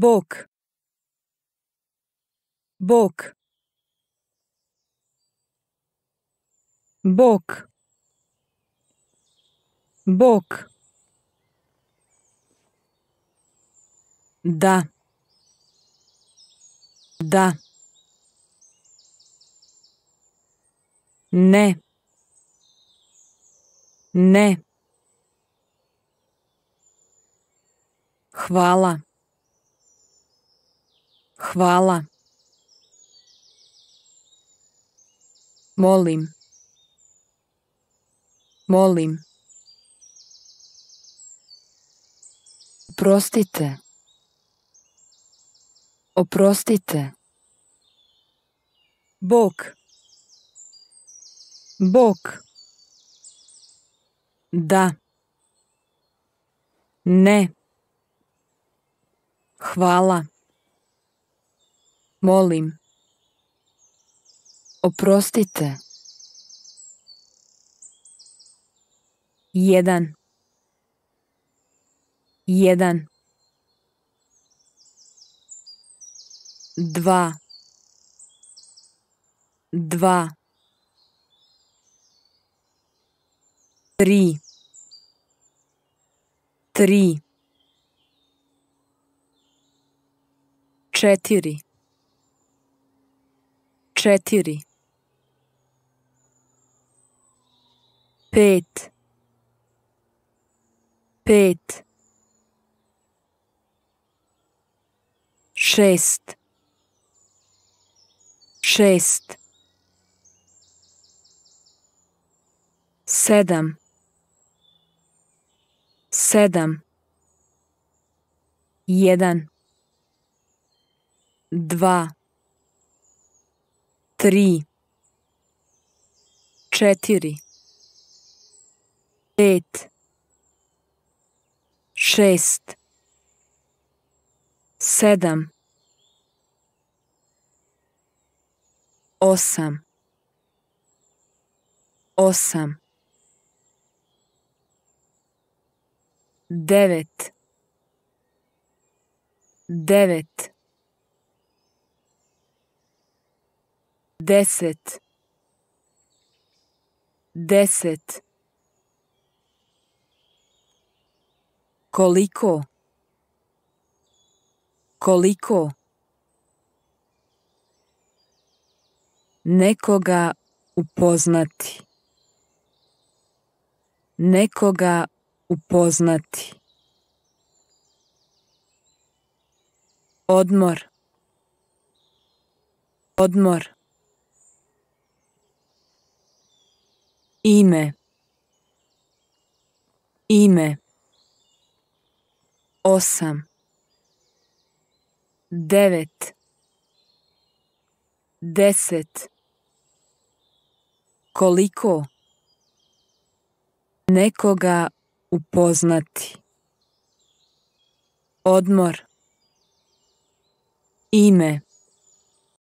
bok, bok, bok, bok. Da, da. Ne, ne. Hvala, hvala. Molim, molim. Oprostite, oprostite. Bog, bog. Da, ne. Hvala. Molim. Oprostite. Jedan, jedan. Dva, dva. Tri, tri. Četiri, četiri. Pet, pet. Šest, šest. Sedam, sedam. Jedan, dva, tri, četiri, pet, šest, sedam, osam, osam, devet, devet. Deset, deset. Koliko, koliko. Nekoga upoznati, nekoga upoznati. Odmor, odmor. Ime, ime. Osam, devet, deset. Koliko? Nekoga upoznati. Odmor. Ime,